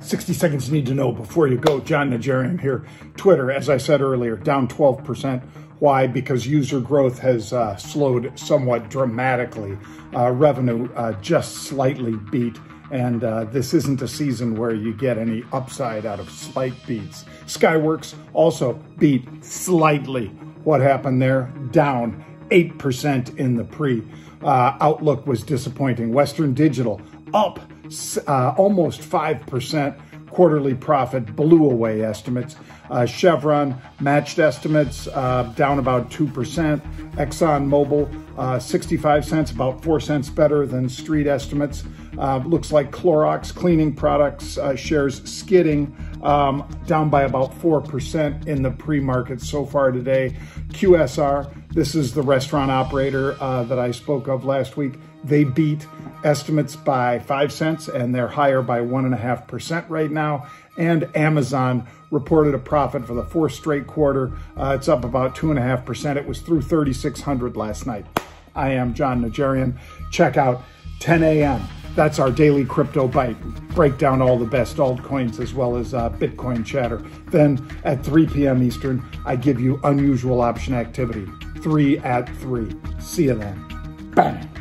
60 seconds you need to know before you go. John Najarian here. Twitter, as I said earlier, down 12%. Why? Because user growth has slowed somewhat dramatically. Revenue just slightly beat. And this isn't a season where you get any upside out of slight beats. Skyworks also beat slightly. What happened there? Down 8% in the pre. Outlook was disappointing. Western Digital up almost 5%. Quarterly profit blew away estimates. Chevron matched estimates, down about 2%. Exxon Mobil, 65 cents, about 4 cents better than street estimates. Looks like Clorox cleaning products shares skidding, down by about 4% in the pre-market so far today. QSR, this is the restaurant operator that I spoke of last week. They beat estimates by 5 cents and they're higher by 1.5% right now. And Amazon reported a profit for the fourth straight quarter. It's up about 2.5%. It was through 3,600 last night. I am John Najarian. Check out 10 a.m. That's our daily crypto bite. Break down all the best altcoins as well as Bitcoin chatter. Then at 3 p.m. Eastern, I give you unusual option activity. 3 at 3. See you then. Bang.